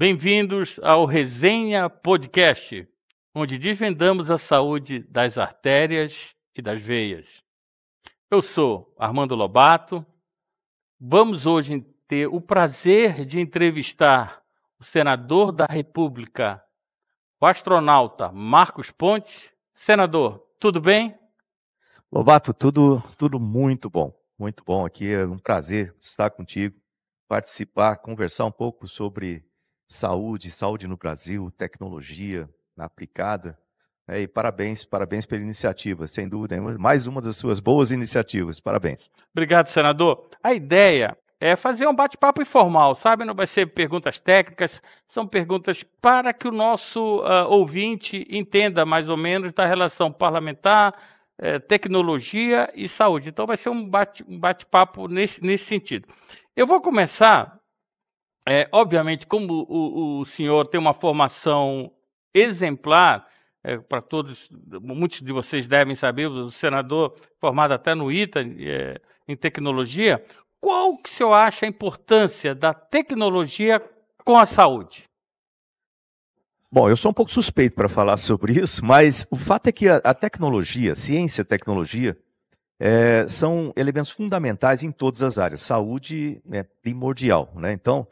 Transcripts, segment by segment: Bem-vindos ao Resenha Podcast, onde desvendamos a saúde das artérias e das veias. Eu sou Armando Lobato. Vamos hoje ter o prazer de entrevistar o senador da República, o astronauta Marcos Pontes. Senador, tudo bem? Lobato, tudo muito bom. Muito bom aqui, é um prazer estar contigo, participar, conversar um pouco sobre saúde no Brasil, tecnologia aplicada. E parabéns pela iniciativa, sem dúvida, mais uma das suas boas iniciativas, parabéns. Obrigado, senador. A ideia é fazer um bate-papo informal, sabe? Não vai ser perguntas técnicas, são perguntas para que o nosso ouvinte entenda mais ou menos da relação parlamentar, tecnologia e saúde. Então vai ser um bate-papo nesse sentido. Eu vou começar, obviamente, como o senhor tem uma formação exemplar, para todos, muitos de vocês devem saber, o senador formado até no ITA, em tecnologia. Qual que o senhor acha a importância da tecnologia com a saúde? Bom, eu sou um pouco suspeito para falar sobre isso, mas o fato é que a tecnologia, ciência e tecnologia, são elementos fundamentais em todas as áreas. Saúde é primordial, né? Então,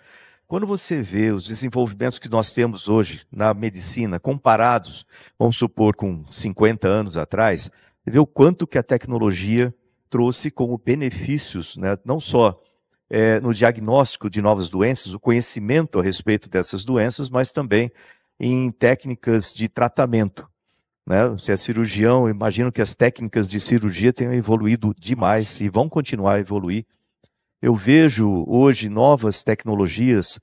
quando você vê os desenvolvimentos que nós temos hoje na medicina, comparados, vamos supor, com 50 anos atrás, você vê o quanto que a tecnologia trouxe como benefícios, né? Não só no diagnóstico de novas doenças, o conhecimento a respeito dessas doenças, mas também em técnicas de tratamento, né? Você é cirurgião, imagino que as técnicas de cirurgia tenham evoluído demais e vão continuar a evoluir. Eu vejo hoje novas tecnologias,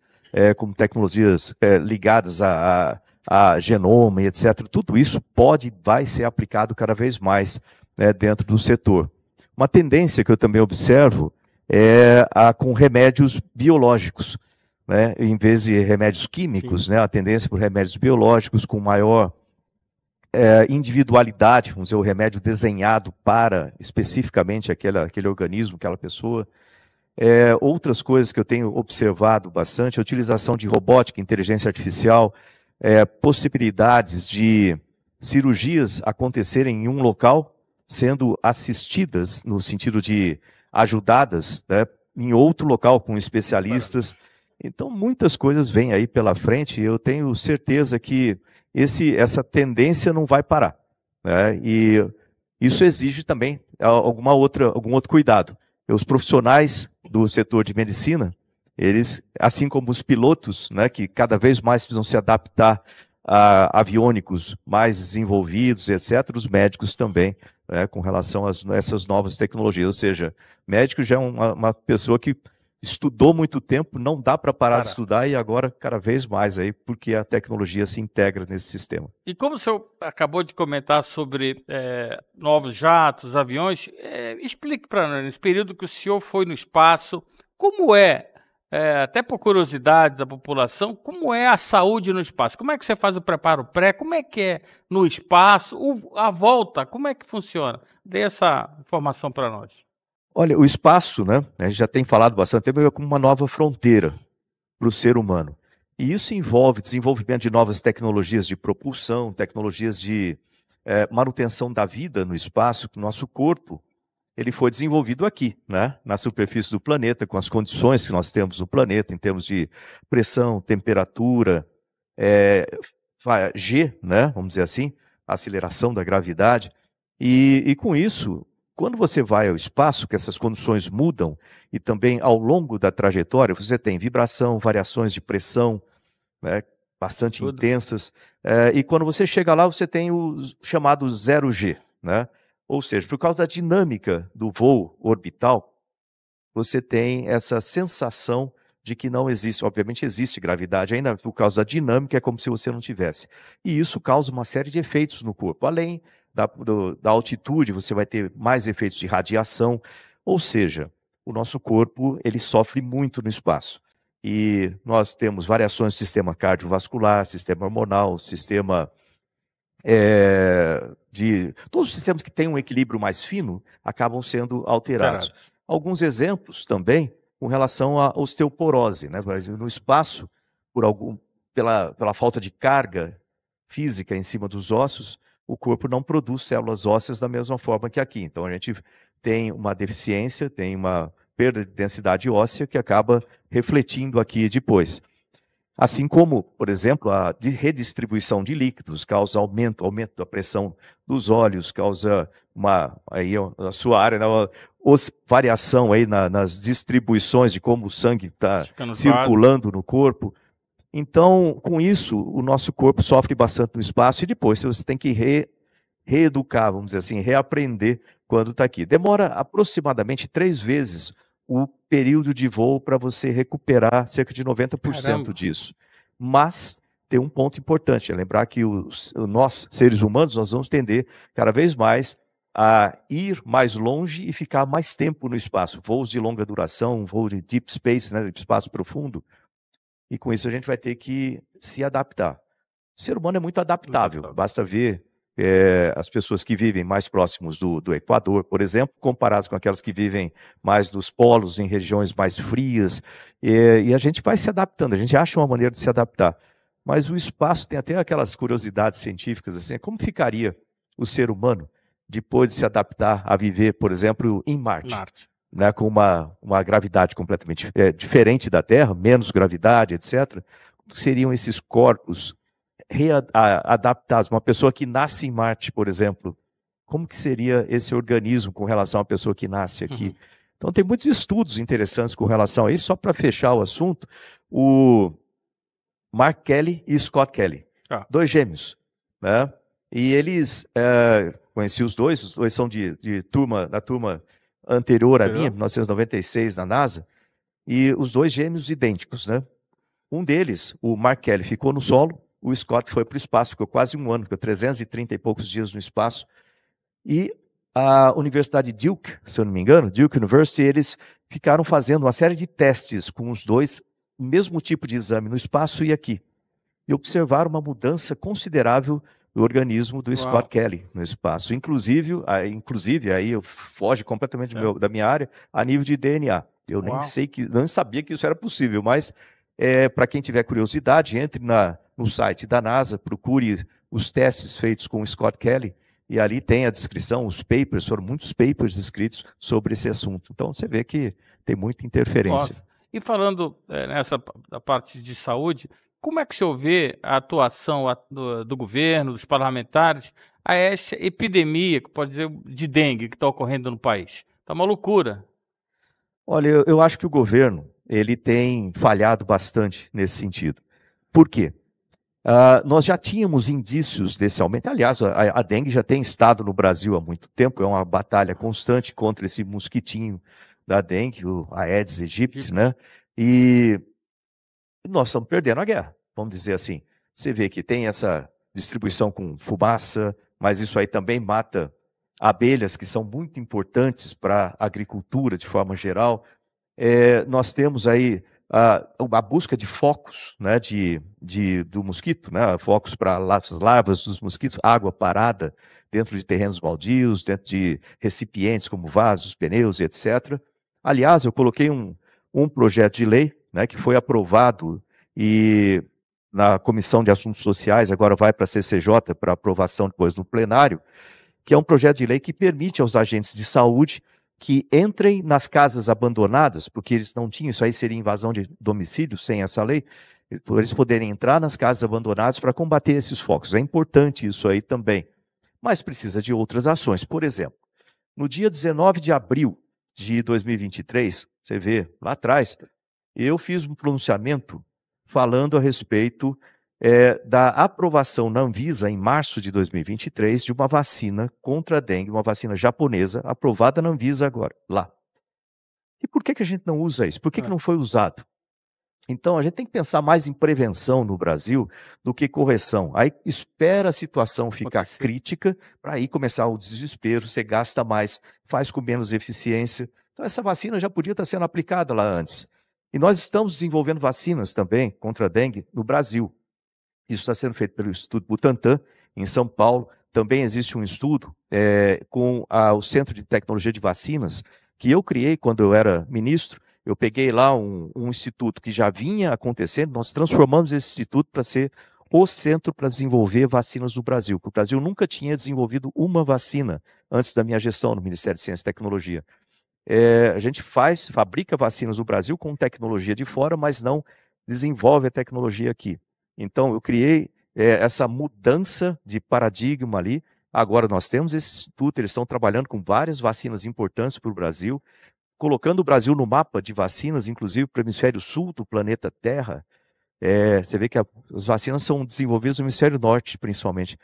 como tecnologias ligadas a genoma e etc. Tudo isso vai ser aplicado cada vez mais, né, dentro do setor. Uma tendência que eu também observo é com remédios biológicos, né, em vez de remédios químicos, né, a tendência por remédios biológicos com maior individualidade, vamos dizer, o remédio desenhado para especificamente aquele organismo, aquela pessoa. Outras coisas que eu tenho observado bastante, a utilização de robótica, inteligência artificial, possibilidades de cirurgias acontecerem em um local, sendo assistidas, no sentido de ajudadas, né, em outro local, com especialistas. Então, muitas coisas vêm aí pela frente, e eu tenho certeza que essa tendência não vai parar, né? E isso exige também algum outro cuidado. Os profissionais do setor de medicina, eles, assim como os pilotos, né, que cada vez mais precisam se adaptar a aviônicos mais desenvolvidos, etc., os médicos também, né, com relação a essas novas tecnologias. Ou seja, médico já é uma pessoa que estudou muito tempo, não dá para parar de estudar, e agora cada vez mais, aí, porque a tecnologia se integra nesse sistema. E como o senhor acabou de comentar sobre novos jatos, aviões, explique para nós, nesse período que o senhor foi no espaço, como até por curiosidade da população, como é a saúde no espaço? Como é que você faz o preparo pré? Como é que é no espaço? A volta, como é que funciona? Dê essa informação para nós. Olha, o espaço, né, a gente já tem falado bastante tempo, é como uma nova fronteira para o ser humano. E isso envolve desenvolvimento de novas tecnologias de propulsão, tecnologias de manutenção da vida no espaço, que o nosso corpo ele foi desenvolvido aqui, né, na superfície do planeta, com as condições que nós temos no planeta, em termos de pressão, temperatura, G, né, vamos dizer assim, aceleração da gravidade. E com isso, quando você vai ao espaço, que essas condições mudam, e também ao longo da trajetória, você tem vibração, variações de pressão, né, bastante intensas. E quando você chega lá, você tem o chamado 0G. Né? Ou seja, por causa da dinâmica do voo orbital, você tem essa sensação de que não existe, obviamente existe gravidade ainda, por causa da dinâmica é como se você não tivesse. E isso causa uma série de efeitos no corpo, além da altitude, você vai ter mais efeitos de radiação, ou seja, o nosso corpo ele sofre muito no espaço. E nós temos variações do sistema cardiovascular, sistema hormonal, sistema de todos os sistemas que têm um equilíbrio mais fino acabam sendo alterados. Alguns exemplos também com relação à osteoporose, né? No espaço, pela falta de carga física em cima dos ossos, o corpo não produz células ósseas da mesma forma que aqui. Então, a gente tem uma deficiência, tem uma perda de densidade óssea que acaba refletindo aqui depois. Assim como, por exemplo, a redistribuição de líquidos causa aumento da pressão dos olhos, causa a sua área, variação aí nas distribuições de como o sangue está circulando no corpo. Então, com isso, o nosso corpo sofre bastante no espaço e depois você tem que reeducar, vamos dizer assim, reaprender quando está aqui. Demora aproximadamente 3 vezes o período de voo para você recuperar cerca de 90% disso. Mas tem um ponto importante, é lembrar que nós, seres humanos, nós vamos tender cada vez mais a ir mais longe e ficar mais tempo no espaço. Voos de longa duração, voo de deep space, né, de espaço profundo. E com isso a gente vai ter que se adaptar. O ser humano é muito adaptável, basta ver as pessoas que vivem mais próximos do Equador, por exemplo, comparadas com aquelas que vivem mais dos polos, em regiões mais frias, e a gente vai se adaptando, a gente acha uma maneira de se adaptar. Mas o espaço tem até aquelas curiosidades científicas, assim, como ficaria o ser humano depois de se adaptar a viver, por exemplo, em Marte. Né, com uma gravidade completamente diferente da Terra, menos gravidade, etc. Seriam esses corpos adaptados? Uma pessoa que nasce em Marte, por exemplo, como que seria esse organismo com relação à pessoa que nasce aqui? Uhum. Então tem muitos estudos interessantes com relação a isso. Só para fechar o assunto, o Mark Kelly e Scott Kelly, dois gêmeos, né? E eles, conheci os dois são da turma anterior à minha, 1996, na NASA, e os dois gêmeos idênticos, né? Um deles, o Mark Kelly, ficou no solo, o Scott foi para o espaço, ficou quase um ano, ficou 330 e poucos dias no espaço, e a Universidade Duke, se eu não me engano, Duke University, eles ficaram fazendo uma série de testes com os dois, o mesmo tipo de exame no espaço e aqui, e observaram uma mudança considerável do organismo do Scott Kelly no espaço. Inclusive aí eu foge completamente da minha área, a nível de DNA. Eu nem sabia que isso era possível, mas para quem tiver curiosidade, entre no site da NASA, procure os testes feitos com o Scott Kelly, e ali tem a descrição, os papers, foram muitos papers escritos sobre esse assunto. Então você vê que tem muita interferência. E falando nessa da parte de saúde, como é que o senhor vê a atuação do governo, dos parlamentares, a essa epidemia, que pode dizer, de dengue que está ocorrendo no país? Está uma loucura. Olha, eu acho que o governo ele tem falhado bastante nesse sentido. Por quê? Nós já tínhamos indícios desse aumento. Aliás, a dengue já tem estado no Brasil há muito tempo, é uma batalha constante contra esse mosquitinho da dengue, o Aedes aegypti, né? E nós estamos perdendo a guerra, vamos dizer assim. Você vê que tem essa distribuição com fumaça, mas isso aí também mata abelhas, que são muito importantes para a agricultura de forma geral. Nós temos aí a busca de focos, né, do mosquito, né, focos para as larvas dos mosquitos, água parada dentro de terrenos baldios, dentro de recipientes como vasos, pneus, etc. Aliás, eu coloquei um projeto de lei, né, que foi aprovado e na Comissão de Assuntos Sociais, agora vai para a CCJ para aprovação depois no plenário, que é um projeto de lei que permite aos agentes de saúde que entrem nas casas abandonadas, porque eles não tinham, isso aí seria invasão de domicílio sem essa lei, eles poderem entrar nas casas abandonadas para combater esses focos. É importante isso aí também, mas precisa de outras ações. Por exemplo, no dia 19 de abril de 2023, você vê lá atrás, eu fiz um pronunciamento falando a respeito da aprovação na Anvisa, em março de 2023, de uma vacina contra a dengue, uma vacina japonesa, aprovada na Anvisa agora, lá. E por que a gente não usa isso? Por que não foi usado? Então, a gente tem que pensar mais em prevenção no Brasil do que correção. Aí espera a situação ficar crítica para aí começar o desespero, você gasta mais, faz com menos eficiência. Então, essa vacina já podia estar sendo aplicada lá antes. E nós estamos desenvolvendo vacinas também contra a dengue no Brasil. Isso está sendo feito pelo Instituto Butantan, em São Paulo. Também existe um estudo com o Centro de Tecnologia de Vacinas, que eu criei quando eu era ministro, Eu peguei lá um instituto que já vinha acontecendo, nós transformamos esse instituto para ser o centro para desenvolver vacinas no Brasil, porque o Brasil nunca tinha desenvolvido uma vacina antes da minha gestão no Ministério de Ciência e Tecnologia. A gente fabrica vacinas no Brasil com tecnologia de fora, mas não desenvolve a tecnologia aqui. Então, eu criei essa mudança de paradigma ali. Agora nós temos esse instituto, eles estão trabalhando com várias vacinas importantes para o Brasil, colocando o Brasil no mapa de vacinas, inclusive para o hemisfério sul do planeta Terra. Você vê que as vacinas são desenvolvidas no hemisfério norte, principalmente.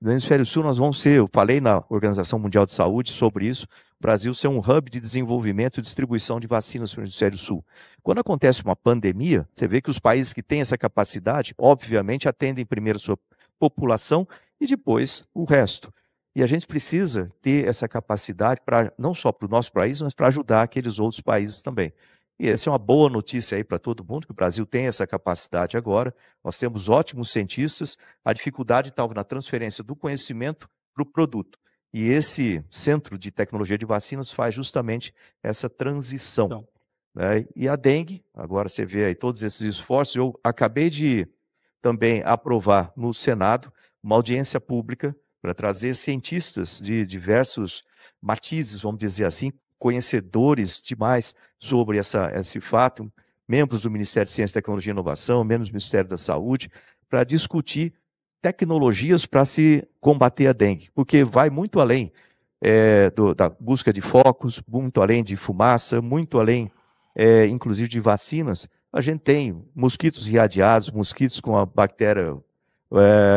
No hemisfério sul nós vamos ser, eu falei na Organização Mundial de Saúde sobre isso, o Brasil ser um hub de desenvolvimento e distribuição de vacinas para o hemisfério sul. Quando acontece uma pandemia, você vê que os países que têm essa capacidade, obviamente, atendem primeiro sua população e depois o resto. E a gente precisa ter essa capacidade, não só para o nosso país, mas para ajudar aqueles outros países também. E essa é uma boa notícia aí para todo mundo, que o Brasil tem essa capacidade agora. Nós temos ótimos cientistas, a dificuldade estava na transferência do conhecimento para o produto. E esse Centro de Tecnologia de Vacinas faz justamente essa transição. Então, né? E a dengue, agora você vê aí todos esses esforços. Eu acabei de também aprovar no Senado uma audiência pública para trazer cientistas de diversos matizes, vamos dizer assim, conhecedores demais sobre esse fato, membros do Ministério de Ciência, Tecnologia e Inovação, membros do Ministério da Saúde, para discutir tecnologias para se combater a dengue, porque vai muito além da busca de focos, muito além de fumaça, muito além, inclusive, de vacinas. A gente tem mosquitos irradiados, mosquitos com a bactéria,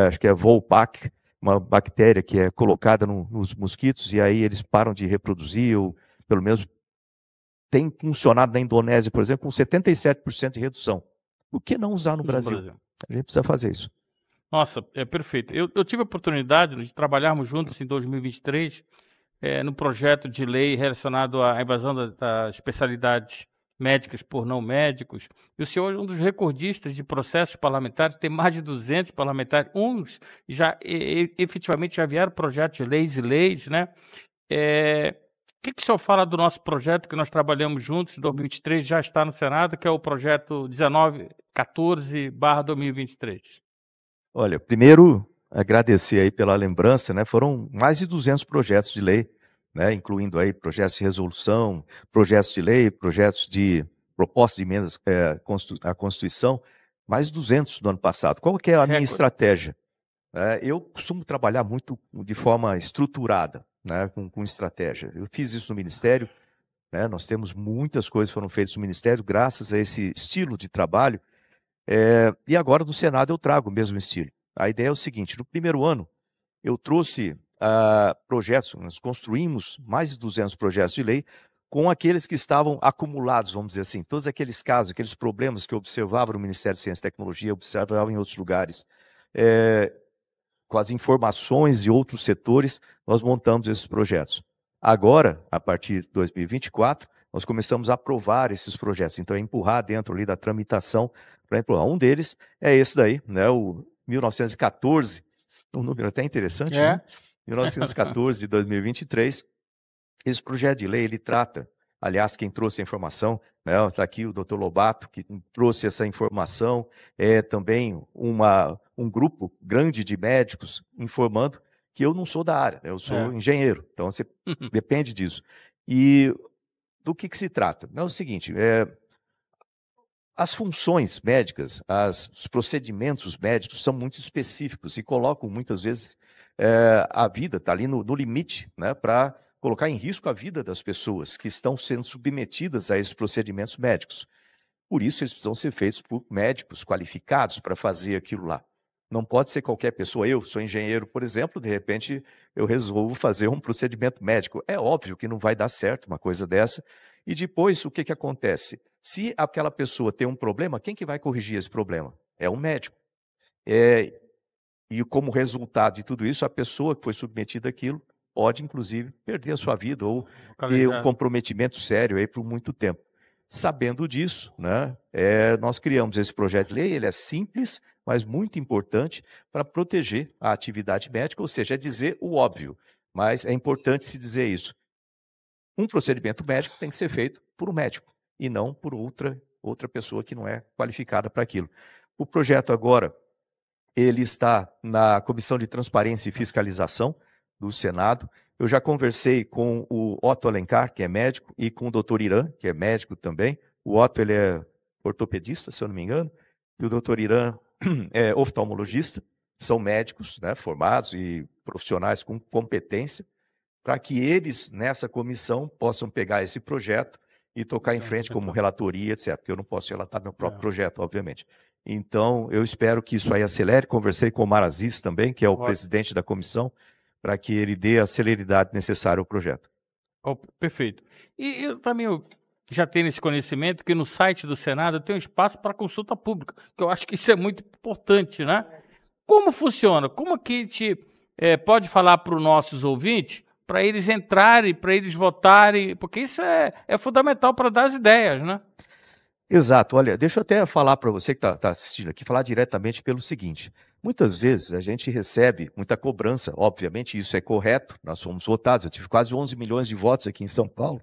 acho que é Wolbachia, uma bactéria que é colocada nos mosquitos e aí eles param de reproduzir, ou pelo menos tem funcionado na Indonésia, por exemplo, com 77% de redução. Por que não usar no Brasil? A gente precisa fazer isso. Nossa, é perfeito. Eu tive a oportunidade de trabalharmos juntos em 2023 no projeto de lei relacionado à invasão das especialidades médicas por não médicos. E o senhor é um dos recordistas de processos parlamentares, tem mais de 200 parlamentares, uns já efetivamente já vieram projetos de leis e leis, né? O que o senhor fala do nosso projeto que nós trabalhamos juntos em 2023, já está no Senado, que é o projeto 1914/2023? Olha, primeiro agradecer aí pela lembrança, né? Foram mais de 200 projetos de lei, né? Incluindo aí projetos de resolução, projetos de lei, projetos de propostas de emendas à Constituição, mais de 200 do ano passado. Qual que é a minha estratégia? Eu costumo trabalhar muito de forma estruturada, né, com estratégia. Eu fiz isso no Ministério, né, nós temos muitas coisas que foram feitas no Ministério graças a esse estilo de trabalho, e agora no Senado eu trago o mesmo estilo. A ideia é o seguinte: no primeiro ano eu trouxe projetos, nós construímos mais de 200 projetos de lei com aqueles que estavam acumulados, vamos dizer assim, todos aqueles casos, aqueles problemas que eu observava no Ministério de Ciência e Tecnologia, observava em outros lugares, com as informações de outros setores, nós montamos esses projetos. Agora, a partir de 2024, nós começamos a aprovar esses projetos, então é empurrar dentro ali da tramitação para empurrar. Um deles é esse daí, né, o 1914, um número até interessante, né? 1914 de 2023. Esse projeto de lei, ele trata, aliás, quem trouxe a informação, né, está aqui o Dr. Lobato, que trouxe essa informação, também um grupo grande de médicos informando que eu não sou da área, eu sou engenheiro, então você depende disso. E do que se trata? É o seguinte, as funções médicas, os procedimentos médicos são muito específicos e colocam muitas vezes a vida, está ali no limite, né, para colocar em risco a vida das pessoas que estão sendo submetidas a esses procedimentos médicos. Por isso eles precisam ser feitos por médicos qualificados para fazer aquilo lá. Não pode ser qualquer pessoa. Eu sou engenheiro, por exemplo, de repente eu resolvo fazer um procedimento médico. É óbvio que não vai dar certo uma coisa dessa. E depois, o que acontece? Se aquela pessoa tem um problema, quem que vai corrigir esse problema? É um médico. E como resultado de tudo isso, a pessoa que foi submetida àquilo pode, inclusive, perder a sua vida ou ter um comprometimento sério aí por muito tempo. Sabendo disso, né, nós criamos esse projeto de lei, ele é simples, mas muito importante para proteger a atividade médica, ou seja, é dizer o óbvio, mas é importante se dizer isso. Um procedimento médico tem que ser feito por um médico, e não por outra pessoa que não é qualificada para aquilo. O projeto agora ele está na Comissão de Transparência e Fiscalização do Senado. Eu já conversei com o Otto Alencar, que é médico, e com o doutor Irã, que é médico também. O Otto ele é ortopedista, se eu não me engano, e o doutor Irã é oftalmologista. São médicos, né, formados e profissionais com competência, para que eles, nessa comissão, possam pegar esse projeto e tocar em frente como relatoria, etc. Porque eu não posso relatar meu próprio projeto, obviamente. Então, eu espero que isso aí acelere. Conversei com o Marazis também, que é o presidente da comissão, para que ele dê a celeridade necessária ao projeto. Oh, perfeito. E eu também já tenho esse conhecimento que no site do Senado tem um espaço para consulta pública, que eu acho que isso é muito importante, né? Como funciona? Como que a gente pode falar para os nossos ouvintes, para eles entrarem, para eles votarem, porque isso é fundamental para dar as ideias, né? Exato. Olha, deixa eu até falar para você que está assistindo aqui, falar diretamente pelo seguinte. Muitas vezes a gente recebe muita cobrança, obviamente isso é correto, nós fomos votados, eu tive quase 11 milhões de votos aqui em São Paulo.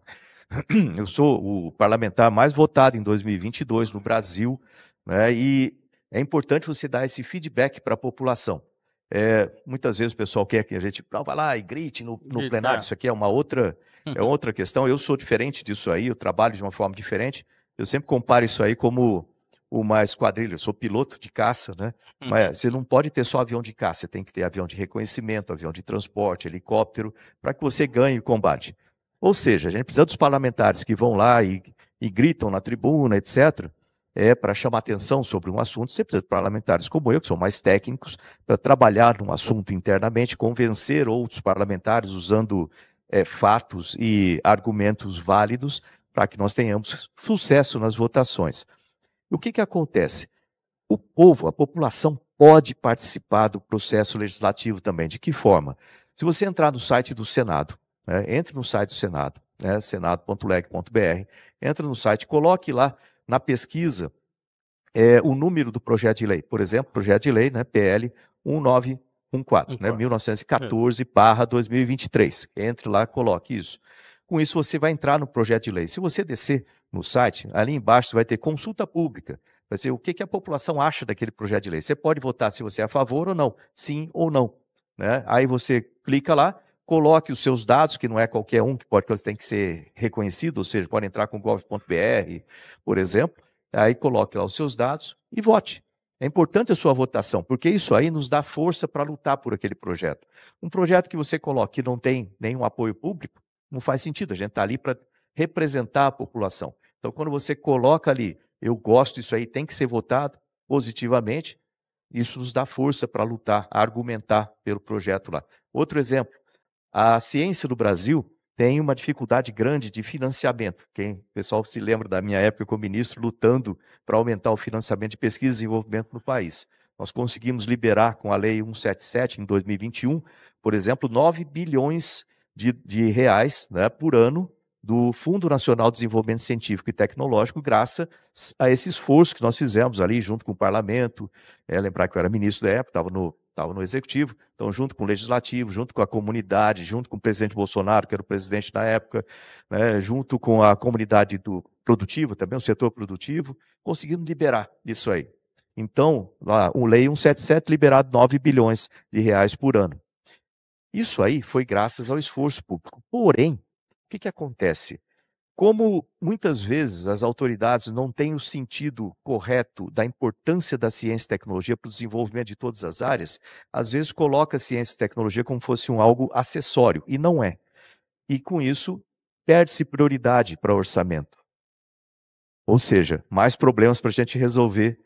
Eu sou o parlamentar mais votado em 2022 no Brasil, né? E é importante você dar esse feedback para a população. Muitas vezes o pessoal quer que a gente vá lá e grite no plenário, isso aqui é outra questão. Eu sou diferente disso aí, eu trabalho de uma forma diferente. Eu sempre comparo isso aí como uma esquadrilha, eu sou piloto de caça, né? Mas você não pode ter só avião de caça, você tem que ter avião de reconhecimento, avião de transporte, helicóptero, para que você ganhe o combate. Ou seja, a gente precisa dos parlamentares que vão lá e gritam na tribuna, etc., para chamar atenção sobre um assunto. Você precisa de parlamentares como eu, que são mais técnicos, para trabalhar num assunto internamente, convencer outros parlamentares usando fatos e argumentos válidos para que nós tenhamos sucesso nas votações. O que acontece? O povo, a população pode participar do processo legislativo também. De que forma? Se você entrar no site do Senado, entre no site do Senado, senado.leg.br, entra no site, coloque lá na pesquisa o número do projeto de lei. Por exemplo, projeto de lei, né, PL 1914, né, 1914/2023. Entre lá, coloque isso. Com isso, você vai entrar no projeto de lei. Se você descer no site, ali embaixo você vai ter consulta pública. Vai ser o que a população acha daquele projeto de lei. Você pode votar se você é a favor ou não, sim ou não, né? Aí você clica lá, coloque os seus dados, que não é qualquer um, que eles têm que ser reconhecidos, ou seja, pode entrar com gov.br, por exemplo. Aí coloque lá os seus dados e vote. É importante a sua votação, porque isso aí nos dá força para lutar por aquele projeto. Um projeto que você coloca que não tem nenhum apoio público, não faz sentido, a gente está ali para representar a população. Então, quando você coloca ali, eu gosto disso aí, tem que ser votado positivamente, isso nos dá força para lutar, argumentar pelo projeto lá. Outro exemplo, a ciência do Brasil tem uma dificuldade grande de financiamento. O pessoal se lembra da minha época como ministro lutando para aumentar o financiamento de pesquisa e desenvolvimento no país. Nós conseguimos liberar com a Lei 177, em 2021, por exemplo, 9 bilhões de reais, né, por ano do Fundo Nacional de Desenvolvimento Científico e Tecnológico, graças a esse esforço que nós fizemos ali junto com o parlamento. Lembrar que eu era ministro da época, estava no executivo, então junto com o legislativo, junto com a comunidade, junto com o presidente Bolsonaro, que era o presidente na época, né, junto com a comunidade produtiva também, o setor produtivo, conseguimos liberar isso aí. Então, lá, a Lei 177 liberado 9 bilhões de reais por ano. Isso aí foi graças ao esforço público. Porém, o que acontece? Como muitas vezes as autoridades não têm o sentido correto da importância da ciência e tecnologia para o desenvolvimento de todas as áreas, às vezes coloca a ciência e tecnologia como fosse algo acessório, e não é. E com isso, perde-se prioridade para o orçamento. Ou seja, mais problemas para a gente resolver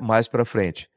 mais para frente.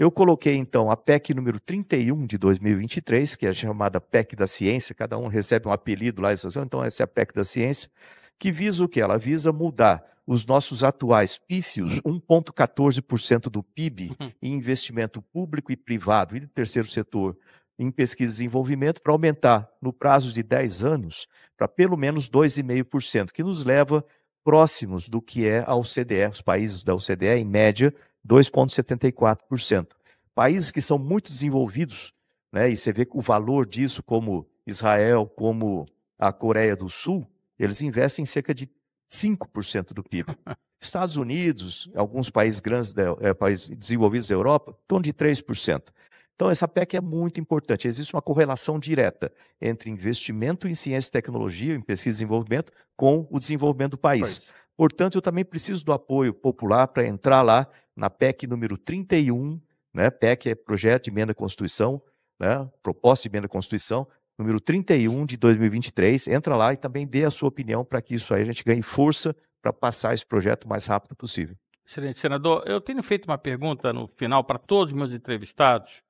Eu coloquei, então, a PEC número 31 de 2023, que é a chamada PEC da Ciência, cada um recebe um apelido lá, então essa é a PEC da Ciência, que visa o quê? Ela visa mudar os nossos atuais pífios, 1,14% do PIB em investimento público e privado e do terceiro setor em pesquisa e desenvolvimento, para aumentar no prazo de 10 anos para pelo menos 2,5%, que nos leva próximos do que é a OCDE, os países da OCDE, em média, 2,74%. Países que são muito desenvolvidos, né, e você vê o valor disso, como Israel, como a Coreia do Sul, eles investem cerca de 5% do PIB. Estados Unidos, alguns países grandes, países desenvolvidos da Europa, em torno de 3%. Então, essa PEC é muito importante. Existe uma correlação direta entre investimento em ciência e tecnologia, em pesquisa e desenvolvimento, com o desenvolvimento do país. Portanto, eu também preciso do apoio popular para entrar lá na PEC número 31, né? PEC é Projeto de Emenda à Constituição, né? Proposta de Emenda à Constituição, número 31 de 2023. Entra lá e também dê a sua opinião para que isso aí a gente ganhe força para passar esse projeto o mais rápido possível. Excelente, senador. Eu tenho feito uma pergunta no final para todos os meus entrevistados,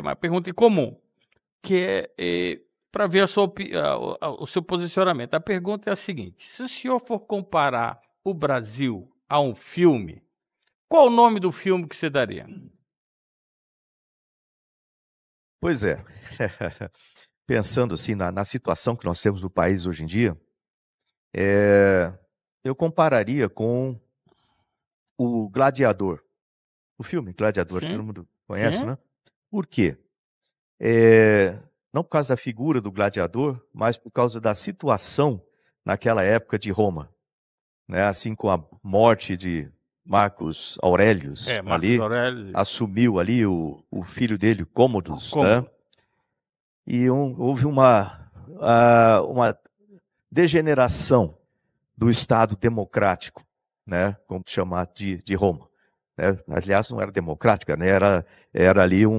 uma pergunta em comum, que é para ver o seu posicionamento. A pergunta é a seguinte: se o senhor for comparar o Brasil a um filme, qual o nome do filme que você daria? Pois é. Pensando assim na situação que nós temos no país hoje em dia, eu compararia com o Gladiador. O filme Gladiador, sim, que todo mundo conhece, sim, né? Por quê? Não por causa da figura do gladiador, mas por causa da situação naquela época de Roma, né? Assim, com a morte de Marcos Aurélio, assumiu ali o filho dele, Commodus, né? E houve uma degeneração do Estado democrático, né? Como chamar de Roma. Né? Aliás, não era democrática, né? Era ali um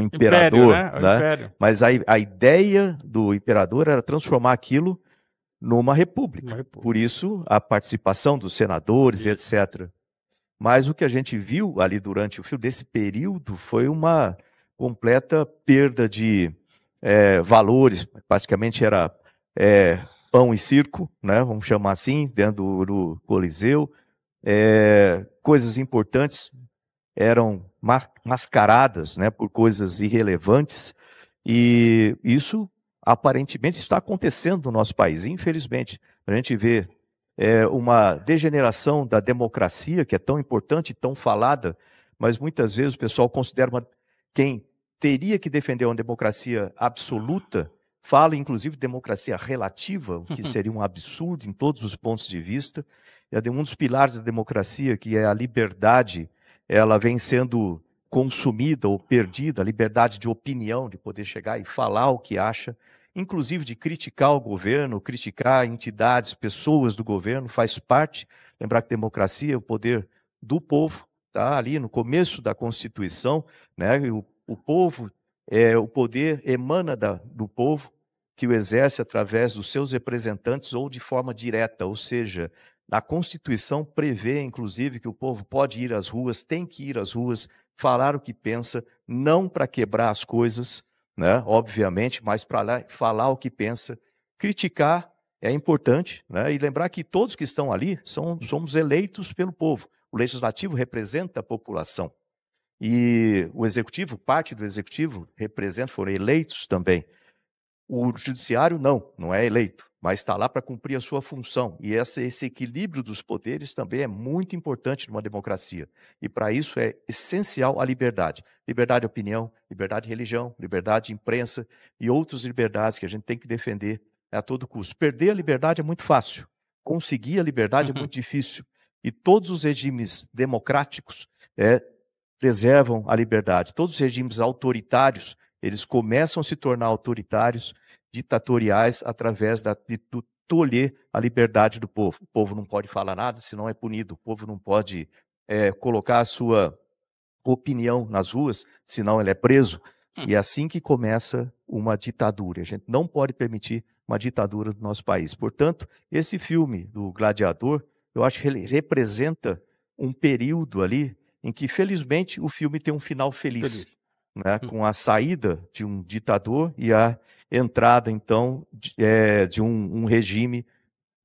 imperador. Império, né? Império. Mas a ideia do imperador era transformar aquilo numa república. Por isso, a participação dos senadores, isso, etc. Mas o que a gente viu ali durante o fio desse período foi uma completa perda de valores. Praticamente era pão e circo, né? Vamos chamar assim, dentro do Coliseu. Coisas importantes eram mascaradas, né, por coisas irrelevantes, e isso aparentemente está acontecendo no nosso país. Infelizmente, a gente vê uma degeneração da democracia, que é tão importante e tão falada, mas muitas vezes o pessoal considera quem teria que defender uma democracia absoluta, fala inclusive de democracia relativa, o que seria um absurdo em todos os pontos de vista. É um dos pilares da democracia, que é a liberdade, ela vem sendo consumida ou perdida, a liberdade de opinião, de poder chegar e falar o que acha, inclusive de criticar o governo, criticar entidades, pessoas do governo, faz parte. Lembrar que democracia é o poder do povo, tá ali no começo da Constituição, né? O povo... o poder emana do povo, que o exerce através dos seus representantes ou de forma direta, ou seja, a Constituição prevê, inclusive, que o povo pode ir às ruas, tem que ir às ruas, falar o que pensa, não para quebrar as coisas, né, obviamente, mas para falar o que pensa. Criticar é importante, né, e lembrar que todos que estão ali somos eleitos pelo povo. O legislativo representa a população. E o executivo, parte do executivo, foram eleitos também. O judiciário não é eleito, mas está lá para cumprir a sua função. E esse equilíbrio dos poderes também é muito importante numa democracia. E para isso é essencial a liberdade. Liberdade de opinião, liberdade de religião, liberdade de imprensa e outras liberdades que a gente tem que defender a todo custo. Perder a liberdade é muito fácil. Conseguir a liberdade é muito difícil. E todos os regimes democráticos preservam a liberdade. Todos os regimes autoritários, eles começam a se tornar autoritários, ditatoriais, através de tolher a liberdade do povo. O povo não pode falar nada, senão é punido. O povo não pode colocar a sua opinião nas ruas, senão ele é preso. E é assim que começa uma ditadura. A gente não pode permitir uma ditadura no nosso país. Portanto, esse filme do Gladiador, eu acho que ele representa um período ali em que, felizmente, o filme tem um final feliz, né? Com a saída de um ditador e a entrada, então, de um regime,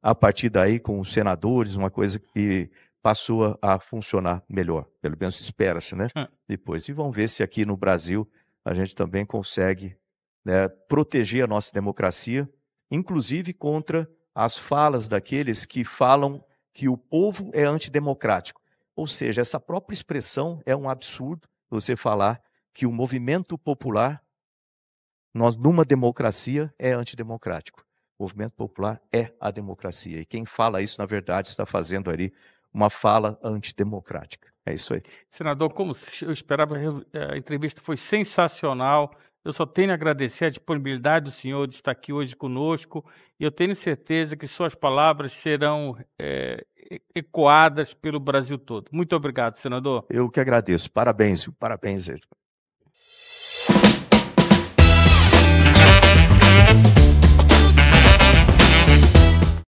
a partir daí, com os senadores, uma coisa que passou a funcionar melhor, pelo menos espera-se, né? Depois. E vamos ver se aqui no Brasil a gente também consegue, né, proteger a nossa democracia, inclusive contra as falas daqueles que falam que o povo é antidemocrático. Ou seja, essa própria expressão é um absurdo, você falar que o movimento popular, numa democracia, é antidemocrático. O movimento popular é a democracia. E quem fala isso, na verdade, está fazendo ali uma fala antidemocrática. É isso aí. Senador, como eu esperava, a entrevista foi sensacional. Eu só tenho a agradecer a disponibilidade do senhor de estar aqui hoje conosco. E eu tenho certeza que suas palavras serão ecoadas pelo Brasil todo. Muito obrigado, senador. Eu que agradeço. Parabéns, Edson.